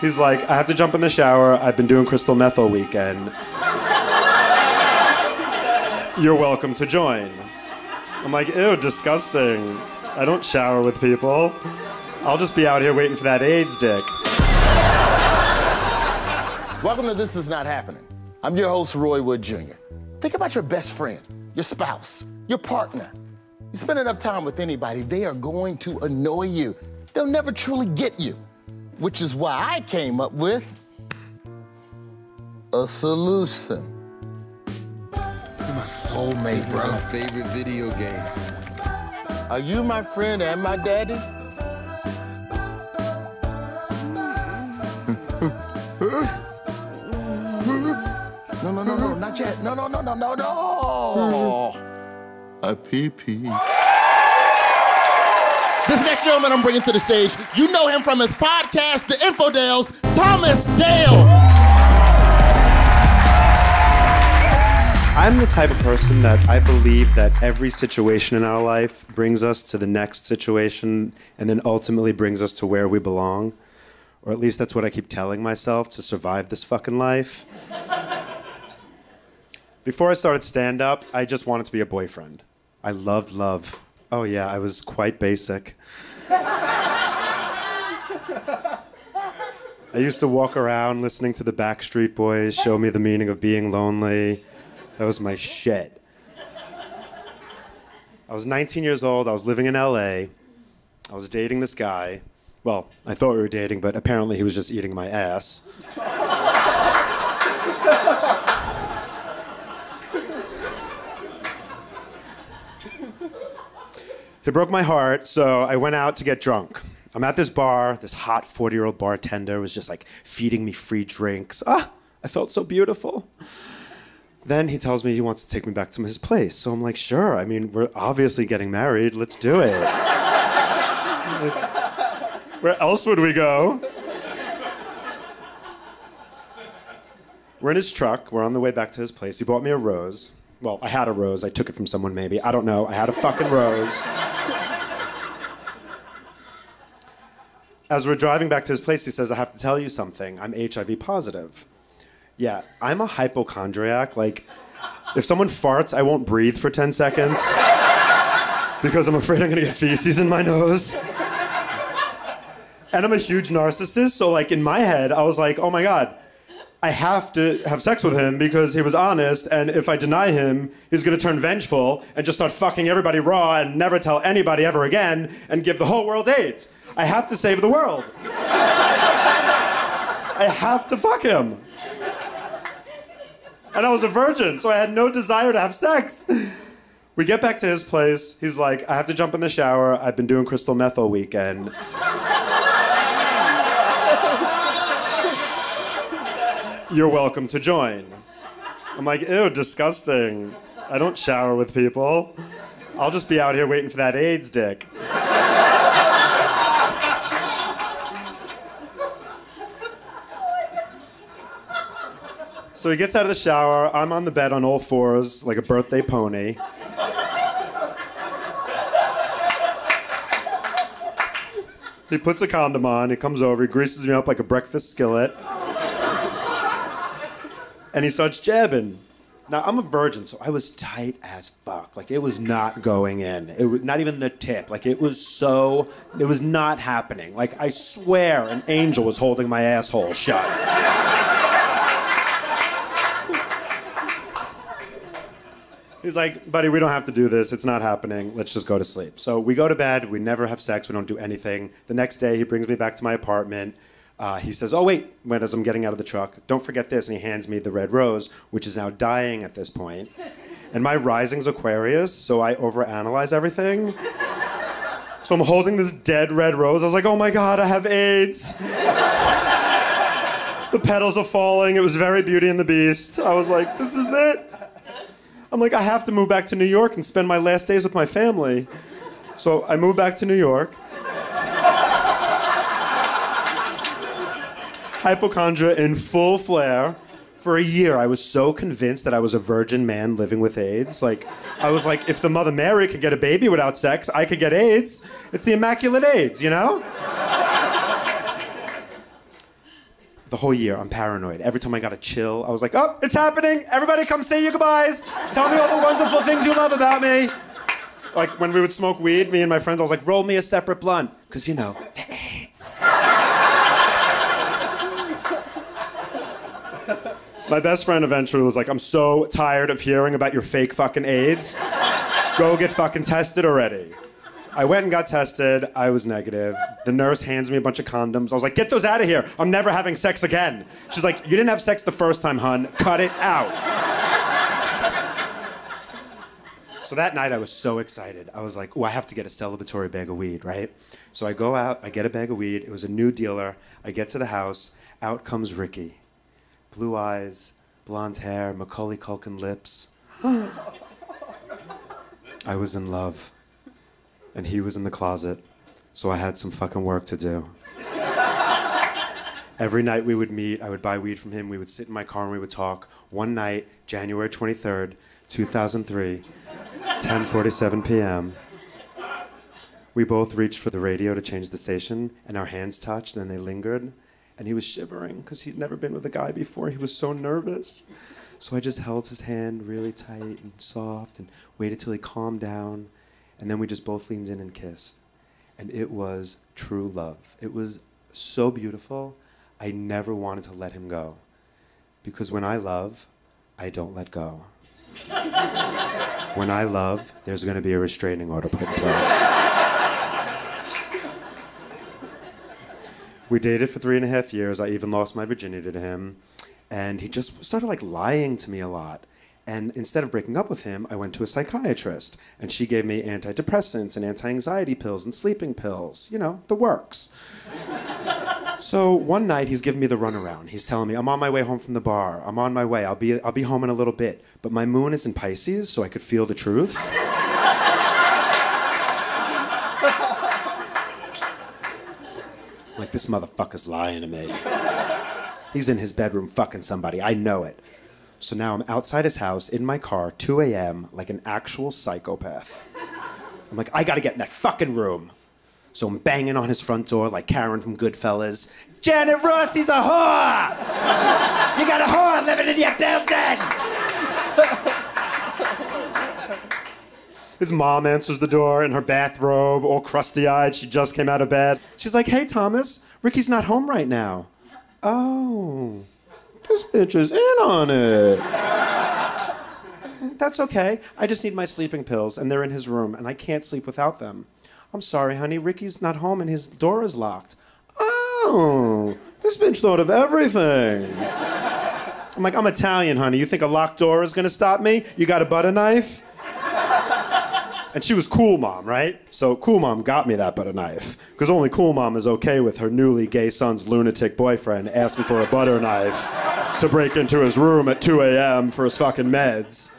He's like, I have to jump in the shower. I've been doing crystal meth all weekend. You're welcome to join. I'm like, ew, disgusting. I don't shower with people. I'll just be out here waiting for that AIDS dick. Welcome to This Is Not Happening. I'm your host, Roy Wood Jr. Think about your best friend, your spouse, your partner. You spend enough time with anybody, they are going to annoy you. They'll never truly get you, which is why I came up with a solution. You're my soulmate, this bro. Is my favorite video game. Are you my friend and my daddy? No, no, no, no, not yet. No, no, no, no, no, no. A pee-pee. This next gentleman I'm bringing to the stage, you know him from his podcast, The Infodales, Thomas Dale. I'm the type of person that I believe that every situation in our life brings us to the next situation and then ultimately brings us to where we belong. Or at least that's what I keep telling myself to survive this fucking life. Before I started stand-up, I just wanted to be a boyfriend. I loved love. Oh yeah, I was quite basic. I used to walk around listening to the Backstreet Boys, Show Me the Meaning of Being Lonely. That was my shit. I was 19 years old, I was living in LA. I was dating this guy. Well, I thought we were dating, but apparently he was just eating my ass. It broke my heart, so I went out to get drunk. I'm at this bar, this hot 40-year-old bartender was just like feeding me free drinks. Ah, I felt so beautiful. Then he tells me he wants to take me back to his place. So I'm like, sure, I mean, we're obviously getting married, let's do it. Where else would we go? We're in his truck, we're on the way back to his place. He bought me a rose. Well, I had a rose. I took it from someone, maybe. I don't know. I had a fucking rose. As we're driving back to his place, he says, I have to tell you something. I'm HIV positive. Yeah, I'm a hypochondriac. Like, if someone farts, I won't breathe for 10 seconds because I'm afraid I'm gonna get feces in my nose. And I'm a huge narcissist, so like in my head, I was like, oh my God, I have to have sex with him because he was honest, and if I deny him, he's gonna turn vengeful and just start fucking everybody raw and never tell anybody ever again and give the whole world AIDS. I have to save the world. I have to fuck him. And I was a virgin, so I had no desire to have sex. We get back to his place, he's like, I have to jump in the shower, I've been doing crystal meth all weekend. You're welcome to join. I'm like, ew, disgusting. I don't shower with people. I'll just be out here waiting for that AIDS dick. So he gets out of the shower. I'm on the bed on all fours, like a birthday pony. He puts a condom on, he comes over, he greases me up like a breakfast skillet. And he starts jabbing. Now, I'm a virgin, so I was tight as fuck. Like, it was not going in. It was not even the tip. Like, it was not happening. Like, I swear an angel was holding my asshole shut. He's like, buddy, we don't have to do this. It's not happening. Let's just go to sleep. So we go to bed. We never have sex. We don't do anything. The next day, he brings me back to my apartment. He says, oh wait, as I'm getting out of the truck, don't forget this, and he hands me the red rose, which is now dying at this point. And my rising's Aquarius, so I overanalyze everything. So I'm holding this dead red rose, I was like, oh my God, I have AIDS. The petals are falling, it was very Beauty and the Beast. I was like, this is it. I'm like, I have to move back to New York and spend my last days with my family. So I moved back to New York. Hypochondria in full flare. For a year, I was so convinced that I was a virgin man living with AIDS. Like, I was like, if the Mother Mary could get a baby without sex, I could get AIDS. It's the Immaculate AIDS, you know? The whole year, I'm paranoid. Every time I got a chill, I was like, oh, it's happening. Everybody come say your goodbyes. Tell me all the wonderful things you love about me. Like when we would smoke weed, me and my friends, I was like, roll me a separate blunt. Because, you know, the AIDS. My best friend eventually was like, I'm so tired of hearing about your fake fucking AIDS. Go get fucking tested already. I went and got tested. I was negative. The nurse hands me a bunch of condoms. I was like, get those out of here. I'm never having sex again. She's like, you didn't have sex the first time, hun. Cut it out. So that night I was so excited. I was like, oh, I have to get a celebratory bag of weed, right? So I go out, I get a bag of weed. It was a new dealer. I get to the house. Out comes Ricky. Blue eyes, blonde hair, Macaulay Culkin lips. I was in love. And he was in the closet, so I had some fucking work to do. Every night we would meet, I would buy weed from him, we would sit in my car and we would talk. One night, January 23rd, 2003, 10:47 p.m., we both reached for the radio to change the station, and our hands touched, and they lingered, and he was shivering, because he'd never been with a guy before, he was so nervous. So I just held his hand really tight and soft, and waited till he calmed down. And then we just both leaned in and kissed. And it was true love. It was so beautiful. I never wanted to let him go. Because when I love, I don't let go. When I love, there's gonna be a restraining order put in place. We dated for 3.5 years. I even lost my virginity to him. And he just started like lying to me a lot. And instead of breaking up with him, I went to a psychiatrist. And she gave me antidepressants and anti-anxiety pills and sleeping pills. You know, the works. So one night, he's giving me the runaround. He's telling me, I'm on my way home from the bar. I'm on my way. I'll be home in a little bit. But my moon is in Pisces, so I could feel the truth. Like, this motherfucker's lying to me. He's in his bedroom fucking somebody. I know it. So now I'm outside his house, in my car, 2 a.m., like an actual psychopath. I'm like, I gotta get in that fucking room. So I'm banging on his front door like Karen from Goodfellas. Janet Rossi's a whore! You got a whore living in your building! His mom answers the door in her bathrobe, all crusty-eyed. She just came out of bed. She's like, hey, Thomas, Ricky's not home right now. Oh. This bitch is in on it. That's okay. I just need my sleeping pills, and they're in his room, and I can't sleep without them. I'm sorry, honey. Ricky's not home, and his door is locked. Oh, this bitch thought of everything. I'm like, I'm Italian, honey. You think a locked door is going to stop me? You got a butter knife? And she was cool mom, right? So cool mom got me that butter knife. Because only cool mom is okay with her newly gay son's lunatic boyfriend asking for a butter knife to break into his room at 2 a.m. for his fucking meds.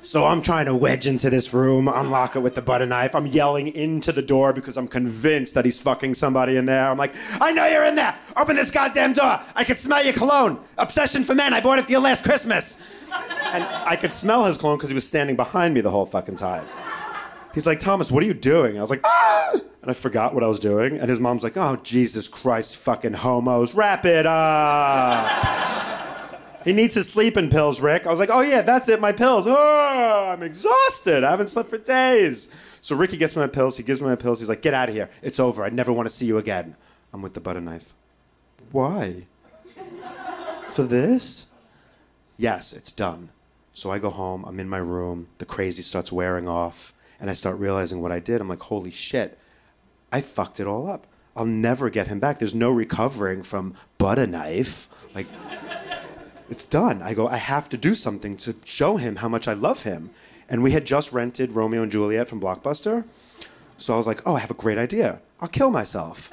So I'm trying to wedge into this room, unlock it with the butter knife. I'm yelling into the door because I'm convinced that he's fucking somebody in there. I'm like, I know you're in there. Open this goddamn door. I can smell your cologne. Obsession for Men. I bought it for you last Christmas. And I could smell his cologne because he was standing behind me the whole fucking time. He's like, Thomas, what are you doing? And I was like, ah! And I forgot what I was doing. And his mom's like, oh, Jesus Christ, fucking homos. Wrap it up. He needs his sleeping pills, Rick. I was like, oh, yeah, that's it, my pills. Oh, I'm exhausted. I haven't slept for days. So Ricky gets my pills. He gives me my pills. He's like, get out of here. It's over. I never want to see you again. I'm with the butter knife. Why? For this? Yes, it's done. So I go home, I'm in my room, the crazy starts wearing off, and I start realizing what I did. I'm like, holy shit, I fucked it all up. I'll never get him back. There's no recovering from butter knife. Like, it's done. I go, I have to do something to show him how much I love him. And we had just rented Romeo and Juliet from Blockbuster. So I was like, oh, I have a great idea. I'll kill myself.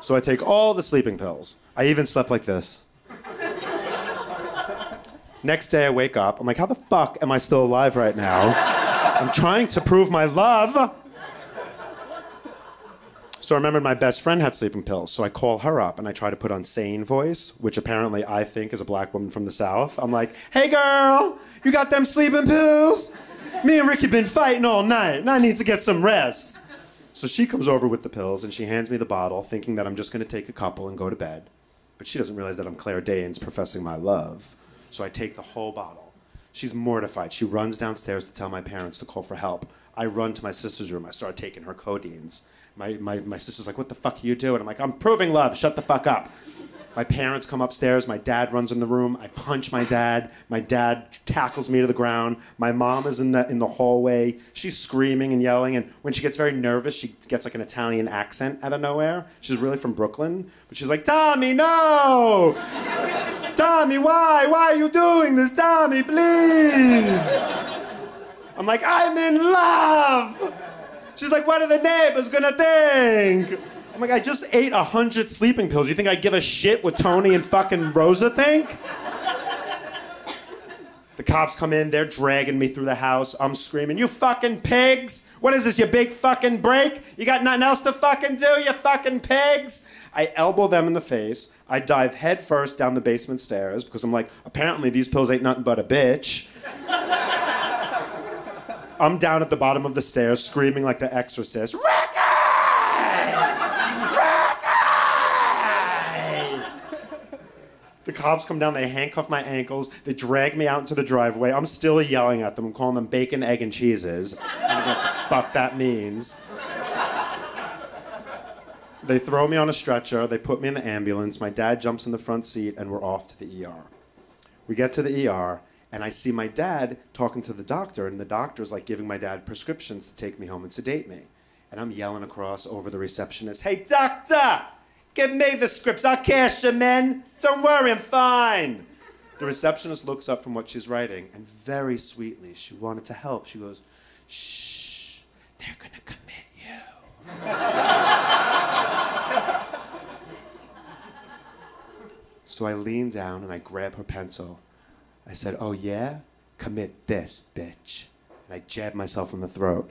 So I take all the sleeping pills. I even slept like this. Next day I wake up, I'm like, how the fuck am I still alive right now? I'm trying to prove my love. So I remembered my best friend had sleeping pills, so I call her up and I try to put on sane voice, which apparently I think is a black woman from the South. I'm like, hey girl, you got them sleeping pills? Me and Ricky been fighting all night, and I need to get some rest. So she comes over with the pills, and she hands me the bottle, thinking that I'm just going to take a couple and go to bed. But she doesn't realize that I'm Claire Danes professing my love. So I take the whole bottle. She's mortified. She runs downstairs to tell my parents to call for help. I run to my sister's room. I start taking her codeines. My sister's like, what the fuck are you doing? I'm like, I'm proving love. Shut the fuck up. My parents come upstairs. My dad runs in the room. I punch my dad. My dad tackles me to the ground. My mom is in the hallway. She's screaming and yelling. And when she gets very nervous, she gets like an Italian accent out of nowhere. She's really from Brooklyn. But she's like, Tommy, no! Tommy, why? Why are you doing this? Tommy, please! I'm like, I'm in love! She's like, what are the neighbors gonna think? I'm like, I just ate 100 sleeping pills. You think I give a shit what Tony and fucking Rosa think? The cops come in, they're dragging me through the house. I'm screaming, you fucking pigs! What is this, your big fucking break? You got nothing else to fucking do, you fucking pigs? I elbow them in the face. I dive head first down the basement stairs because I'm like, apparently these pills ain't nothing but a bitch. I'm down at the bottom of the stairs screaming like the Exorcist, Ricky! The cops come down, they handcuff my ankles, they drag me out into the driveway. I'm still yelling at them, I'm calling them bacon, egg, and cheeses. I don't know what the fuck that means. They throw me on a stretcher, they put me in the ambulance, my dad jumps in the front seat, and we're off to the ER. We get to the ER, and I see my dad talking to the doctor, and the doctor's like giving my dad prescriptions to take me home and sedate me. And I'm yelling across over the receptionist, hey, doctor! Give me the scripts, I'll cash them in. Don't worry, I'm fine. The receptionist looks up from what she's writing, and very sweetly, she wanted to help. She goes, shh, they're gonna commit you. So I lean down and I grab her pencil. I said, oh yeah? Commit this, bitch. And I jab myself in the throat.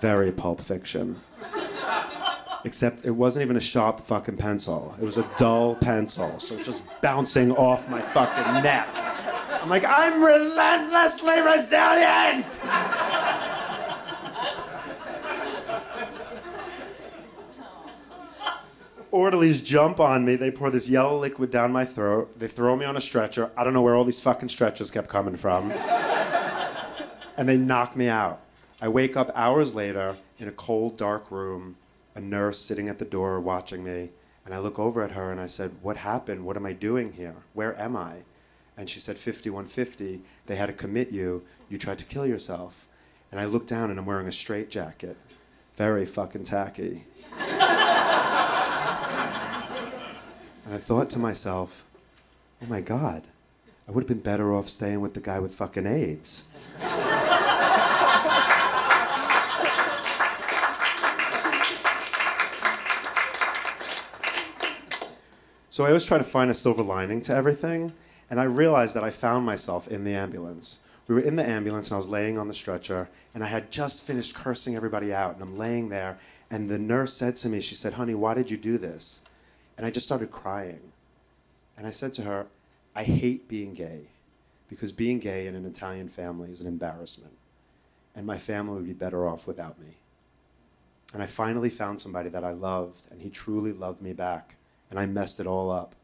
Very Pulp Fiction. Except it wasn't even a sharp fucking pencil. It was a dull pencil, so it's just bouncing off my fucking neck. I'm like, I'm relentlessly resilient! Orderlies jump on me, they pour this yellow liquid down my throat, they throw me on a stretcher, I don't know where all these fucking stretchers kept coming from, and they knock me out. I wake up hours later in a cold, dark room, a nurse sitting at the door watching me, and I look over at her and I said, what happened? What am I doing here? Where am I? And she said, 5150, they had to commit you, you tried to kill yourself. And I look down and I'm wearing a straitjacket. Very fucking tacky. And I thought to myself, oh my God, I would have been better off staying with the guy with fucking AIDS. So I always try to find a silver lining to everything, and I realized that I found myself in the ambulance. We were in the ambulance, and I was laying on the stretcher, and I had just finished cursing everybody out, and I'm laying there, and the nurse said to me, she said, honey, why did you do this? And I just started crying. And I said to her, I hate being gay, because being gay in an Italian family is an embarrassment, and my family would be better off without me. And I finally found somebody that I loved, and he truly loved me back. And I messed it all up.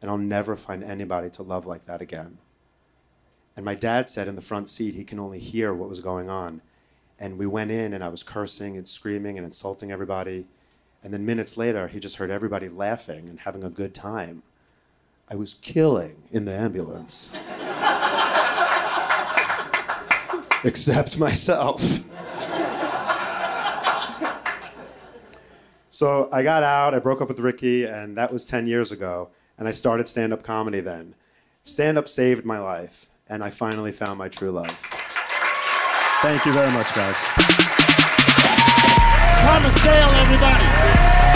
And I'll never find anybody to love like that again. And my dad said in the front seat he can only hear what was going on. And we went in and I was cursing and screaming and insulting everybody. And then minutes later, he just heard everybody laughing and having a good time. I was killing in the ambulance. Except myself. So I got out, I broke up with Ricky, and that was 10 years ago, and I started stand-up comedy then. Stand-up saved my life, and I finally found my true love. Thank you very much, guys. Thomas Dale, everybody.